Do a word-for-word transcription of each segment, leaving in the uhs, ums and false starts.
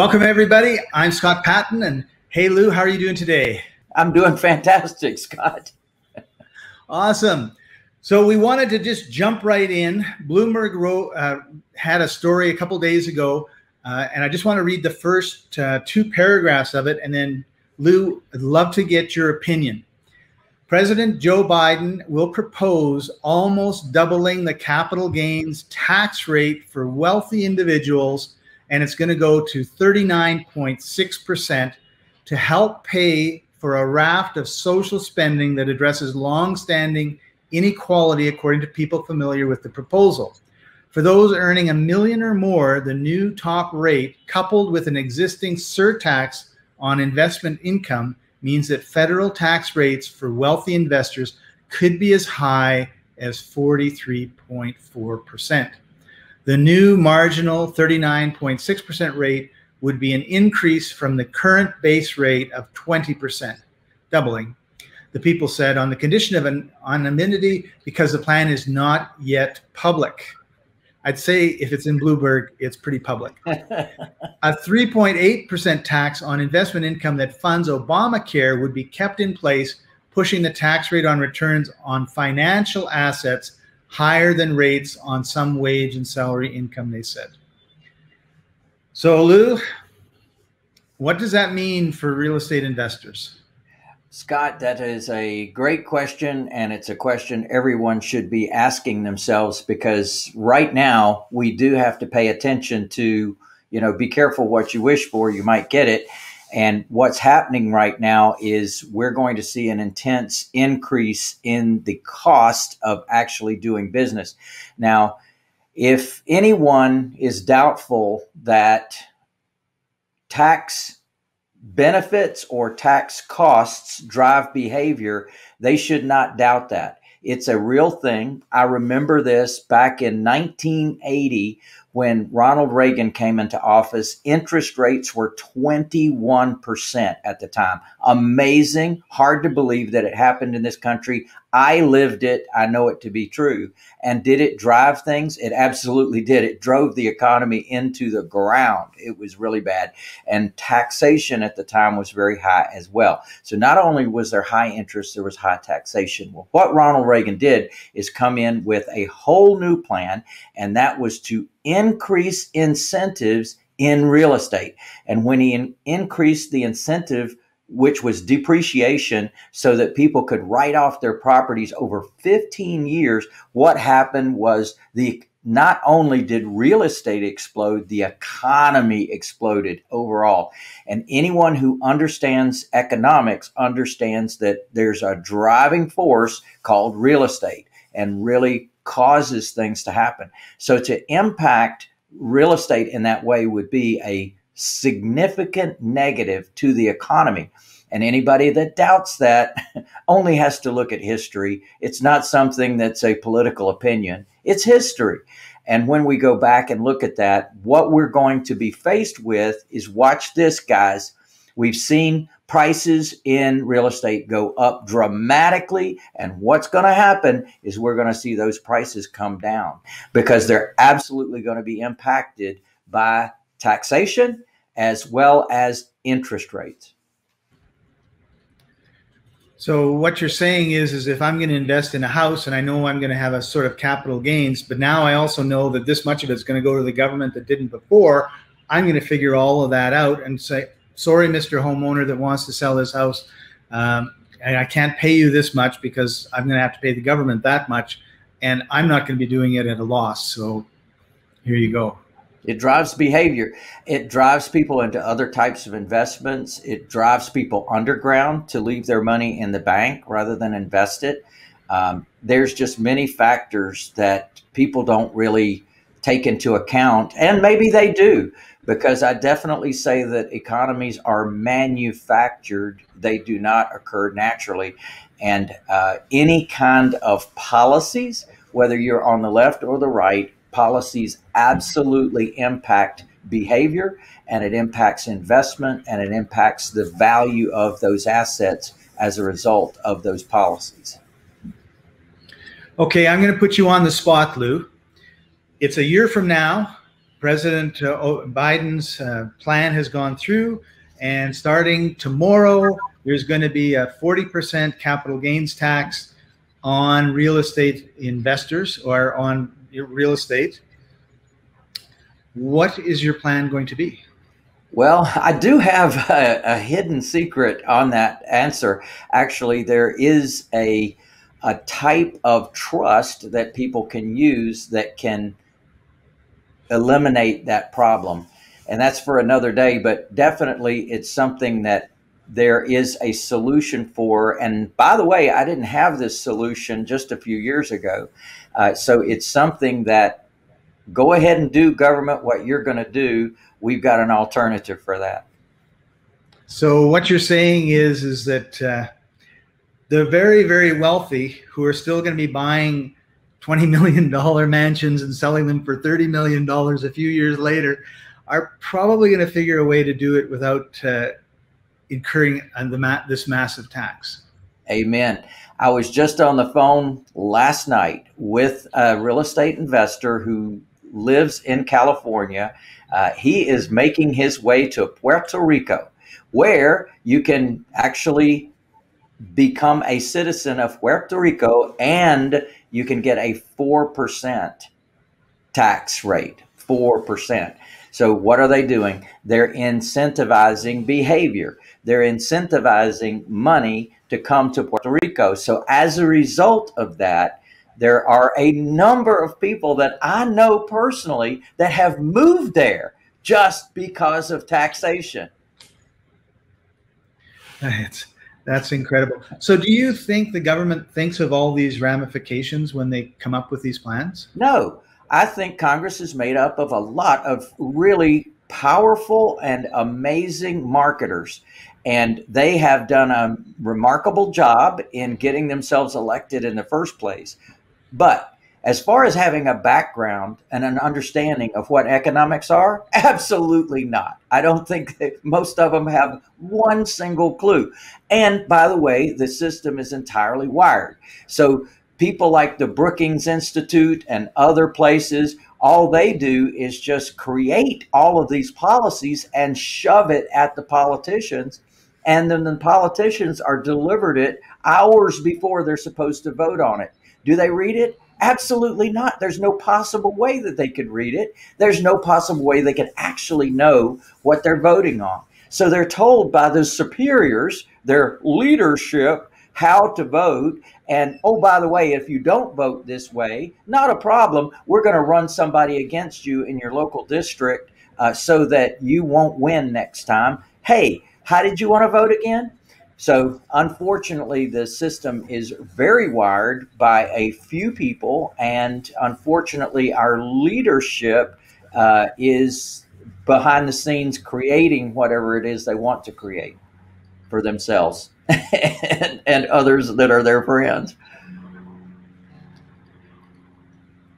Welcome, everybody. I'm Scott Paton, and hey, Lou, how are you doing today? I'm doing fantastic, Scott. Awesome. So we wanted to just jump right in. Bloomberg wrote, uh, had a story a couple days ago, uh, and I just want to read the first uh, two paragraphs of it, and then, Lou, I'd love to get your opinion. President Joe Biden will propose almost doubling the capital gains tax rate for wealthy individuals, and it's going to go to thirty-nine point six percent to help pay for a raft of social spending that addresses long-standing inequality, according to people familiar with the proposal. For those earning a million or more, the new top rate, coupled with an existing surtax on investment income, means that federal tax rates for wealthy investors could be as high as forty-three point four percent. The new marginal thirty-nine point six percent rate would be an increase from the current base rate of twenty percent, doubling, the people said, on the condition of an anonymity because the plan is not yet public. I'd say if it's in Bloomberg, it's pretty public. A three point eight percent tax on investment income that funds Obamacare would be kept in place, pushing the tax rate on returns on financial assets higher than rates on some wage and salary income, they said. So, Lou, what does that mean for real estate investors? Scott, that is a great question, and it's a question everyone should be asking themselves, because right now we do have to pay attention to, you know, be careful what you wish for, you might get it. And what's happening right now is we're going to see an intense increase in the cost of actually doing business. Now, if anyone is doubtful that tax benefits or tax costs drive behavior, they should not doubt that. It's a real thing. I remember this back in nineteen eighty when Ronald Reagan came into office. Interest rates were twenty-one percent at the time. Amazing. Hard to believe that it happened in this country. I lived it. I know it to be true. And did it drive things? It absolutely did. It drove the economy into the ground. It was really bad. And taxation at the time was very high as well. So not only was there high interest, there was high taxation. Well, what Ronald Reagan did is come in with a whole new plan, and that was to increase incentives in real estate. And when he in- increased the incentive, which was depreciation, so that people could write off their properties over fifteen years, what happened was the not only did real estate explode, the economy exploded overall. And anyone who understands economics understands that there's a driving force called real estate and really causes things to happen. So to impact real estate in that way would be a significant negative to the economy. And anybody that doubts that only has to look at history. It's not something that's a political opinion. It's history. And when we go back and look at that, what we're going to be faced with is, watch this, guys. We've seen prices in real estate go up dramatically. And what's going to happen is we're going to see those prices come down, because they're absolutely going to be impacted by taxation as well as interest rates. So what you're saying is, is if I'm going to invest in a house and I know I'm going to have a sort of capital gains, but now I also know that this much of it's going to go to the government that didn't before, I'm going to figure all of that out and say, sorry, Mister Homeowner that wants to sell this house, um, and I can't pay you this much because I'm going to have to pay the government that much, and I'm not going to be doing it at a loss. So here you go. It drives behavior. It drives people into other types of investments. It drives people underground to leave their money in the bank rather than invest it. Um, there's just many factors that people don't really take into account, and maybe they do, because I definitely say that economies are manufactured. They do not occur naturally. And uh, any kind of policies, whether you're on the left or the right, policies absolutely impact behavior, and it impacts investment, and it impacts the value of those assets as a result of those policies. Okay, I'm going to put you on the spot, Lou. It's a year from now. President uh, Biden's uh, plan has gone through, and starting tomorrow, there's going to be a forty percent capital gains tax on real estate investors or on real estate. What is your plan going to be? Well, I do have a, a hidden secret on that answer. Actually, there is a, a type of trust that people can use that can eliminate that problem. And that's for another day, but definitely it's something that there is a solution for. And by the way, I didn't have this solution just a few years ago. Uh, so it's something that, go ahead and do, government, what you're going to do. We've got an alternative for that. So what you're saying is, is that uh, the very, very wealthy who are still going to be buying twenty million dollar mansions and selling them for thirty million dollars a few years later are probably going to figure a way to do it without uh, incurring the ma this massive tax. Amen. I was just on the phone last night with a real estate investor who lives in California. Uh, he is making his way to Puerto Rico, where you can actually become a citizen of Puerto Rico and you can get a four percent tax rate, four percent. So what are they doing? They're incentivizing behavior. They're incentivizing money to come to Puerto Rico. So as a result of that, there are a number of people that I know personally that have moved there just because of taxation. That's, that's incredible. So do you think the government thinks of all these ramifications when they come up with these plans? No, I think Congress is made up of a lot of really powerful and amazing marketers. And they have done a remarkable job in getting themselves elected in the first place. But as far as having a background and an understanding of what economics are, absolutely not. I don't think that most of them have one single clue. And by the way, the system is entirely wired. So people like the Brookings Institute and other places, all they do is just create all of these policies and shove it at the politicians. And then the politicians are delivered it hours before they're supposed to vote on it. Do they read it? Absolutely not. There's no possible way that they could read it. There's no possible way they could actually know what they're voting on. So they're told by their superiors, their leadership, how to vote. And oh, by the way, if you don't vote this way, not a problem. We're going to run somebody against you in your local district uh, so that you won't win next time. Hey, how did you want to vote again? So unfortunately, the system is very wired by a few people. And unfortunately, our leadership uh, is behind the scenes creating whatever it is they want to create for themselves and, and others that are their friends.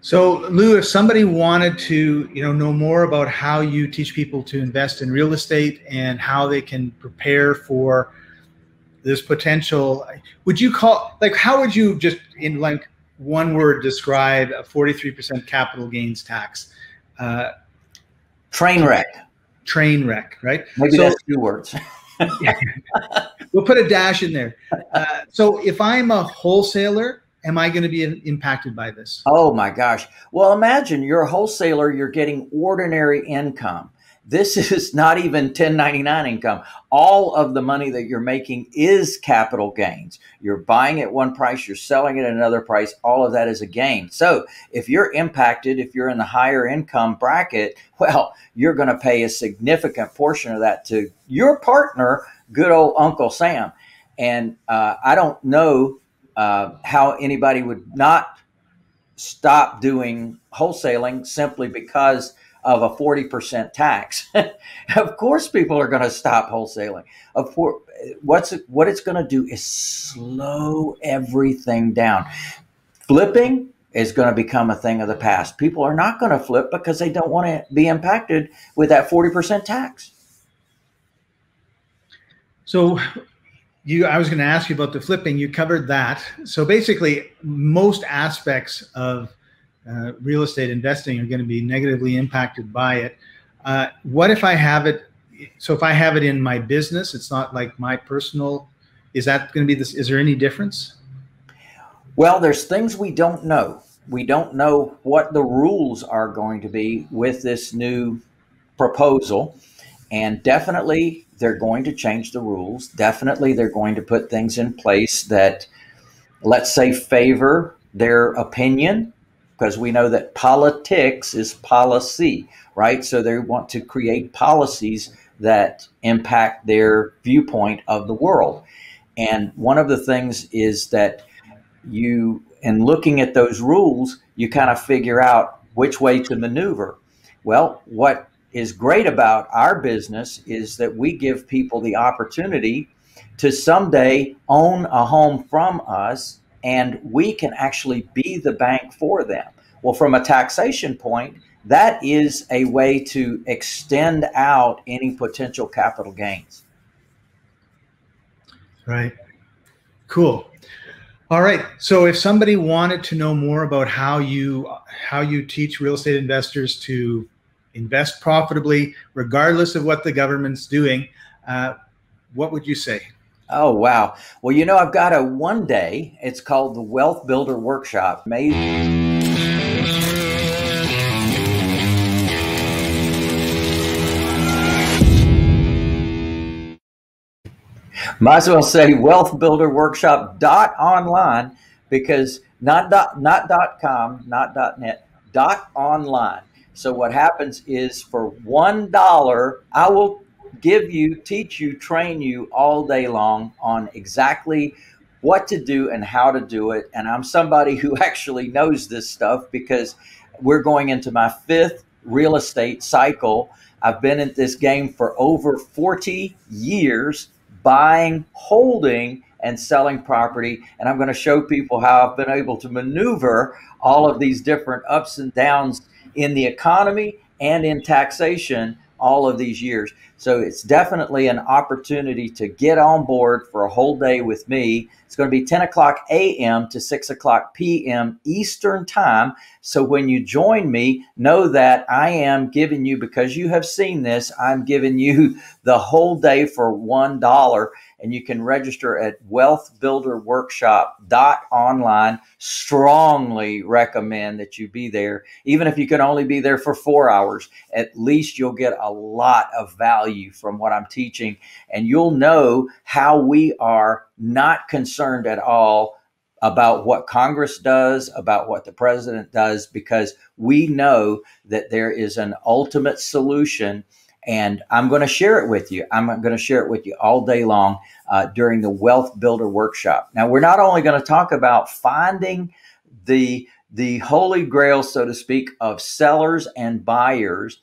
So Lou, if somebody wanted to, you know, know more about how you teach people to invest in real estate and how they can prepare for this potential, would you call, like, how would you just in like one word describe a forty-three percent capital gains tax? Uh, train wreck. Train wreck, right? Maybe so, that's two words. We'll put a dash in there. Uh, so if I'm a wholesaler, am I going to be impacted by this? Oh my gosh. Well, imagine you're a wholesaler, you're getting ordinary income. This is not even ten ninety-nine income. All of the money that you're making is capital gains. You're buying at one price, you're selling at another price. All of that is a gain. So if you're impacted, if you're in the higher income bracket, well, you're going to pay a significant portion of that to your partner, good old Uncle Sam. And uh, I don't know uh, how anybody would not stop doing wholesaling simply because of a forty percent tax. Of course, people are going to stop wholesaling. Of course, what's it, what it's going to do is slow everything down. Flipping is going to become a thing of the past. People are not going to flip because they don't want to be impacted with that forty percent tax. So you, I was going to ask you about the flipping. You covered that. So basically most aspects of uh, real estate investing are going to be negatively impacted by it. Uh, what if I have it? So if I have it in my business, it's not like my personal, is that going to be this? Is there any difference? Well, there's things we don't know. We don't know what the rules are going to be with this new proposal. And definitely they're going to change the rules. Definitely they're going to put things in place that, let's say, favor their opinion, because we know that politics is policy, right? So they want to create policies that impact their viewpoint of the world. And one of the things is that you, in looking at those rules, you kind of figure out which way to maneuver. Well, what is great about our business is that we give people the opportunity to someday own a home from us, and we can actually be the bank for them. Well, from a taxation point, that is a way to extend out any potential capital gains. Right. Cool. All right. So if somebody wanted to know more about how you, how you teach real estate investors to invest profitably, regardless of what the government's doing, uh, what would you say? Oh, wow. Well, you know, I've got a one day, it's called the Wealth Builder Workshop. Maybe. Might as well say wealth builder workshop dot online, because not dot, not dot com, not dot net, dot online. So what happens is, for one dollar, I will give you, teach you, train you all day long on exactly what to do and how to do it. And I'm somebody who actually knows this stuff, because we're going into my fifth real estate cycle. I've been in this game for over forty years. Buying, holding, and selling property. And I'm going to show people how I've been able to maneuver all of these different ups and downs in the economy and in taxation all of these years. So it's definitely an opportunity to get on board for a whole day with me. It's going to be ten o'clock a m to six o'clock p m Eastern time. So when you join me, know that I am giving you, because you have seen this, I'm giving you the whole day for one dollar. And you can register at wealth builder workshop dot online. Strongly recommend that you be there. Even if you can only be there for four hours, at least you'll get a lot of value from what I'm teaching. And you'll know how we are not concerned at all about what Congress does, about what the president does, because we know that there is an ultimate solution. And I'm going to share it with you. I'm going to share it with you all day long uh, during the Wealth Builder Workshop. Now, we're not only going to talk about finding the, the holy grail, so to speak, of sellers and buyers.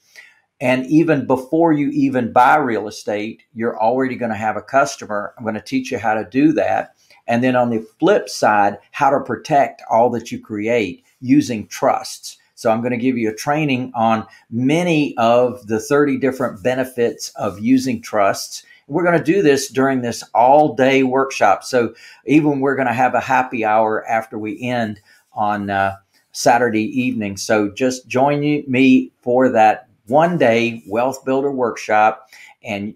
And even before you even buy real estate, you're already going to have a customer. I'm going to teach you how to do that. And then on the flip side, how to protect all that you create using trusts. So I'm going to give you a training on many of the thirty different benefits of using trusts. We're going to do this during this all day workshop. So even we're going to have a happy hour after we end on uh, Saturday evening. So just join me for that one day Wealth Builder Workshop, and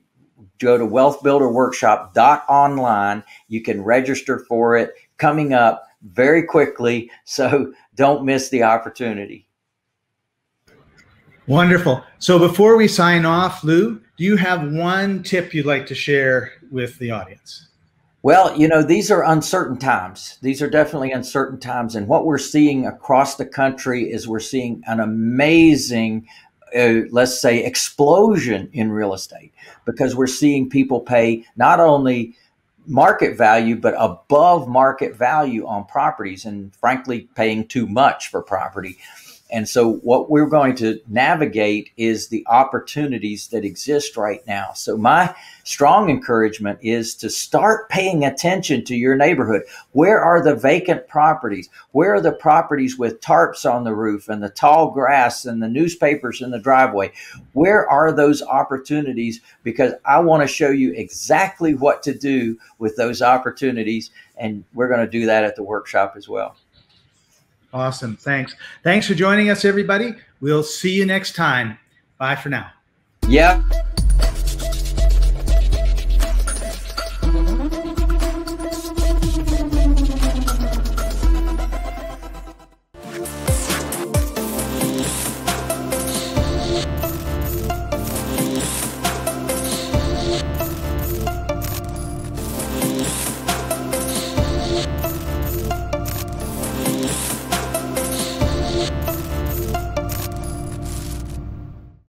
go to wealth builder workshop dot online. You can register for it, coming up very quickly. So don't miss the opportunity. Wonderful. So before we sign off, Lou, do you have one tip you'd like to share with the audience? Well, you know, these are uncertain times. These are definitely uncertain times. And what we're seeing across the country is we're seeing an amazing, uh, let's say, explosion in real estate, because we're seeing people pay not only market value, but above market value on properties, and frankly, paying too much for property. And so what we're going to navigate is the opportunities that exist right now. So my strong encouragement is to start paying attention to your neighborhood. Where are the vacant properties? Where are the properties with tarps on the roof and the tall grass and the newspapers in the driveway? Where are those opportunities? Because I want to show you exactly what to do with those opportunities. And we're going to do that at the workshop as well. Awesome. Thanks. Thanks for joining us, everybody. We'll see you next time. Bye for now. Yeah.